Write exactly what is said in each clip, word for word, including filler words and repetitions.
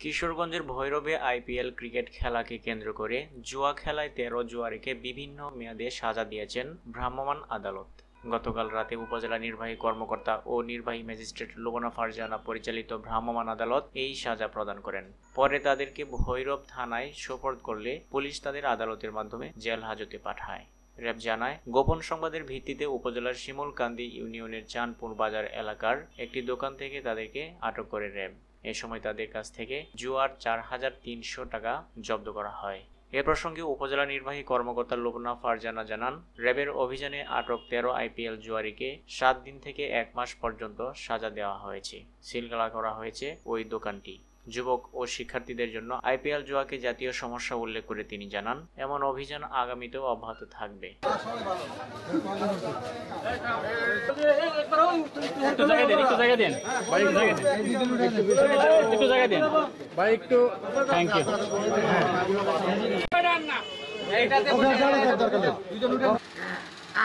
किशोरगंजेर भैरवे IPL cricket खेला के केंद्र करे जुआ खेलाय तेरো जुआरीके विभिन्न मेयादे सजा दिएछेन भ्राम्यमाण आदालत। गतकाल राते उपजेला निर्वाही कर्मकर्ता और निर्वाही मैजिस्ट्रेट लुबना फारजाना परिचालित भ्राम्यमाण आदालत एई सजा प्रदान करेन। परे तादेरके भैरब थानाय सोपर्द करले पुलिश तादेर आदालतेर माध्यमे जेल हाजते पाठाय। रैब जानाय गोपन संबादेर भित्तिते उपजेलार शिमुलकांदी इउनियनेर चांदपुर बाजार एलाकार एकटी दोकान थेके तादेरके आटक करे रैब। ए समय तादेर काछ थेके जुआर चार हजार तीनशो टाका जब्द करा हय। ए प्रसंगे उपजेला निर्वाही कर्मकर्ता लुबना फारजाना जानान रैबेर अभियाने आटक तेरো आईपीएल जुआरीके सात दिन थेके एक मास पर्यन्त सजा देওয়া হয়েছে। সিলগালা করা হয়েছে ওই দোকানটি। যুবক ও শিক্ষার্থীদের জন্য আইপিএল জুয়াকে জাতীয় সমস্যা উল্লেখ করে তিনি জানান এমন অভিযান আগামীতেও অব্যাহত থাকবে।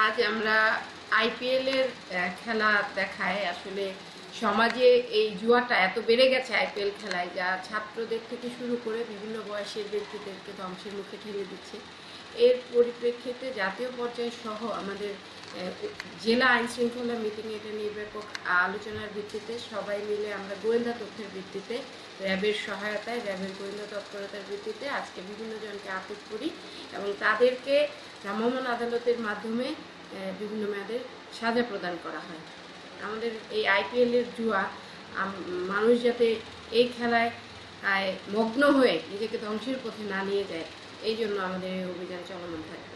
আজ আমরা আইপিএল এর খেলা দেখায় আসলে समाजे जुआटा एत बेड़े गेছে आईपीएल खेलाय जा छात्रदेर थेके शुरू करे विभिन्न बयसेर व्यक्तिदेरके ध्वंसेर मुखे ठेले दिচ্ছে। एर परिप्रेक्षिते जातीय पर्याय सह आमादेर जिला आईन श्रृंखला मिटिंगे एटा निये व्यापक आलोचनार भित्तिते सबाई मिले आमरा गोयेन्दा तथ्येर भित्तिते रैबेर सहायताय रैबेर गोयेन्दा तत्परतार भित्तिते आजके विभिन्न जनके आटक करी एबं तादेरके भ्राम्यमाण आदालतेर माध्यमे विभिन्न मेयादे सजा प्रदान करा हय। आईपीएल जुआ मानुष जाते खेलाय मग्न हुए निजेके ध्वंसेर पथे ना निये जाए एई जोन्नो आमादेर एई अभियान चलमान थाकबे।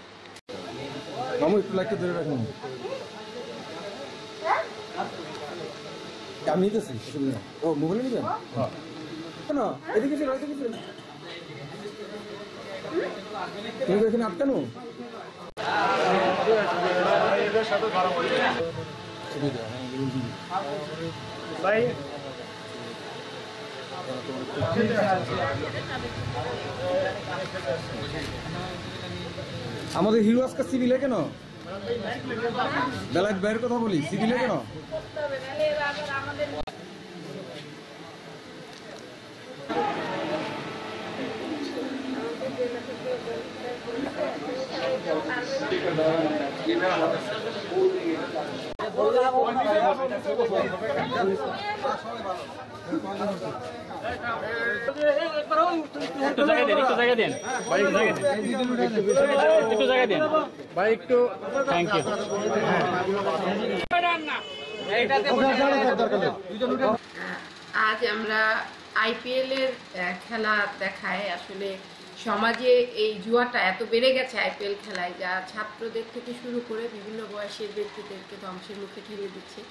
Thank you. आज আমরা আইপিএল এর খেলা দেখায় আসলে समाजे जुआटा एत बेड़े गेছে आईपीएल खेलाय जा छात्रदेर थेके शुरू करे विभिन्न बयसेर व्यक्तिदेरके ध्वंसेर मुखे ठेले दिচ্ছে।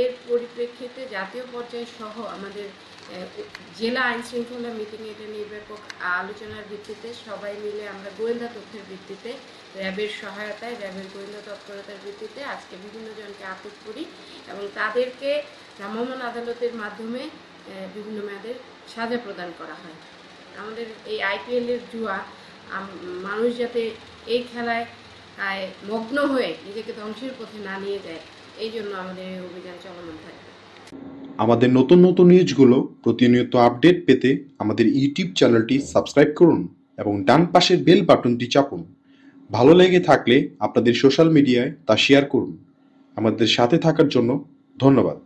एर परिप्रेक्षिते जातीय पर्याय सह आमादेर जिला आईन श्रृंखला मिटिंगे एटा निये व्यापक आलोचनार भित्तिते सबाई मिले आमरा गोयेन्दा तथ्येर भित्तिते रैबेर सहायताय रैबेर गोयेन्दा तत्परतार भित्तिते आजके विभिन्न जनके आटक करी एबं तादेरके भ्राम्यमाण आदालतेर माध्यमे विभिन्न मेयादे सजा प्रदान करा हय। आईपीएल जुआ मानुष जाते खेलाय मग्न हुए निजेके ध्वंसेर पथे ना निये जाए एई जोन्नो आमादेर एई अभियान चलमान थाकबे। आमादेर नतुन नतुन निउजगुलो प्रतिनियत आपडेट पेते आमादेर यूट्यूब चैनलटी सबस्क्राइब करुन एबं डान पाशेर बेल बाटनटी चापुन। भालो लेगे थाकले आपनादेर सोशल मीडियाय ता शेयार करुन। आमादेर साथे थाकार जोन्नो धन्यवाद।